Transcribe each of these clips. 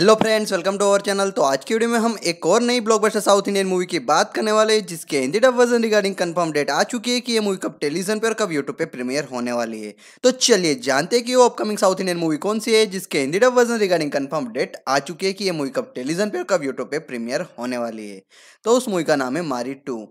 Hello friends, welcome to our channel. तो आज की वीडियो में हम एक और नई ब्लॉकबस्टर साउथ इंडियन मूवी की बात करने वाले हैं, जिसके Hindi dub version regarding confirm date आ चुकी है कि ये मूवी कब टेलीविजन पे और कब यूट्यूब पे प्रीमियर होने वाली है। तो चलिए जानते हैं कि वो अपकमिंग साउथ इंडियन मूवी कौन सी है जिसके Hindi dub version regarding confirm date आ चुकी है कि ये मूवी कब टेलीविजन पे और कब यूट्यूब पे प्रीमियर होने वाली है। तो उस मूवी का नाम है मारी 2।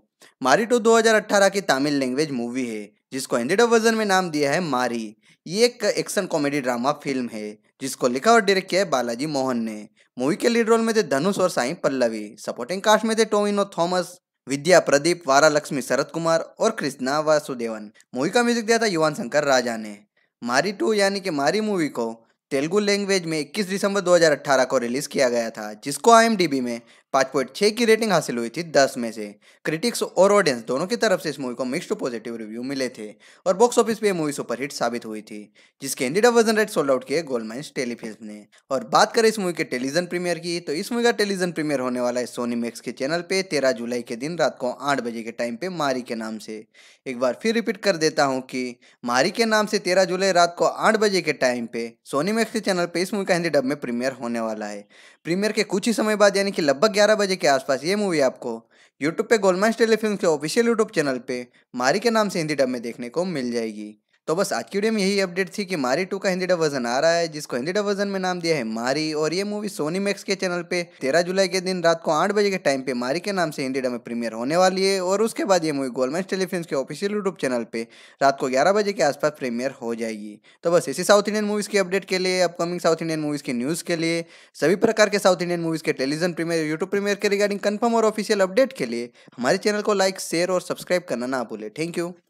मारी 2 2018 की तमिल लैंग्वेज मूवी है जिसको हिंदी डब वर्जन में नाम दिया है मारी। ये एक एक्शन कॉमेडी ड्रामा फिल्म है जिसको लिखा और डायरेक्ट किया है बालाजी मोहन ने। मूवी के लीड रोल में थे धनुष और साई पल्लवी। सपोर्टिंग कास्ट में थे टोविनो थॉमस, विद्या प्रदीप, वारा लक्ष्मी, शरद कुमार और कृष्णा वासुदेवन। मूवी का म्यूजिक दिया था युवन शंकर राजा ने। मारी 2 यानी कि मारी मूवी को तेलुगु लैंग्वेज में 21 दिसंबर 2018 को रिलीज किया गया था, जिसको IMDb में 5.6 की रेटिंग हासिल हुई थी 10 में से। क्रिटिक्स और ऑडियंस दोनों की तरफ से इस मूवी को मिक्स्ड पॉजिटिव रिव्यू मिले थे और बॉक्स ऑफिस पे मूवी सुपर हिट साबित हुई थी, जिसके Hindi dub version rights sold out किए गोलमाल टेलीफिल्म्स ने। और बात करें इस मूवी के टेलीविजन प्रीमियर की, तो इस मूवी का टेलीविजन प्रीमियर होने वाला है सोनी मैक्स के चैनल पे 13 जुलाई के दिन रात को 8 बजे के टाइम पे मारी के नाम से। एक बार फिर रिपीट कर देता हूँ कि मारी के नाम से 13 जुलाई रात को 8 बजे के टाइम पे सोनी मैक्स के चैनल पे इस मूवी का हिंदी डब में प्रीमियर होने वाला है। प्रीमियर के कुछ ही समय बाद यानी कि लगभग 11 बजे के आसपास ये मूवी आपको YouTube पे गोलमाल टेलीफिल्म्स के ऑफिशियल YouTube चैनल पे मारी के नाम से हिंदी डब में देखने को मिल जाएगी। तो बस आज की वीडियो में यही अपडेट थी कि मारी 2 का हिंदी डब वर्जन आ रहा है, जिसको हिंदी डब वर्जन में नाम दिया है मारी। और ये मूवी सोनी मैक्स के चैनल पे 13 जुलाई के दिन रात को 8 बजे के टाइम पे मारी के नाम से हिंदी डब में प्रीमियर होने वाली है। और उसके बाद ये मूवी गोलमाल टेलीफिल्म्स के ऑफिशियल यूट्यूब चैनल पे रात को 11 बजे के आसपास प्रीमियर हो जाएगी। तो बस इसी साउथ इंडियन मूवीज़ की अपडेट के लिए, अपकमिंग साउथ इंडियन मूवीज़ की न्यूज़ के लिए, सभी प्रकार के साउथ इंडियन मूवीज़ के टेलीविजन प्रीमियर, यूट्यूब प्रीमियर के रिगार्डिंग कन्फर्म और ऑफिशियल अपडेट के लिए हमारे चैनल को लाइक, शेयर और सब्सक्राइब करना ना भूलें। Thank you.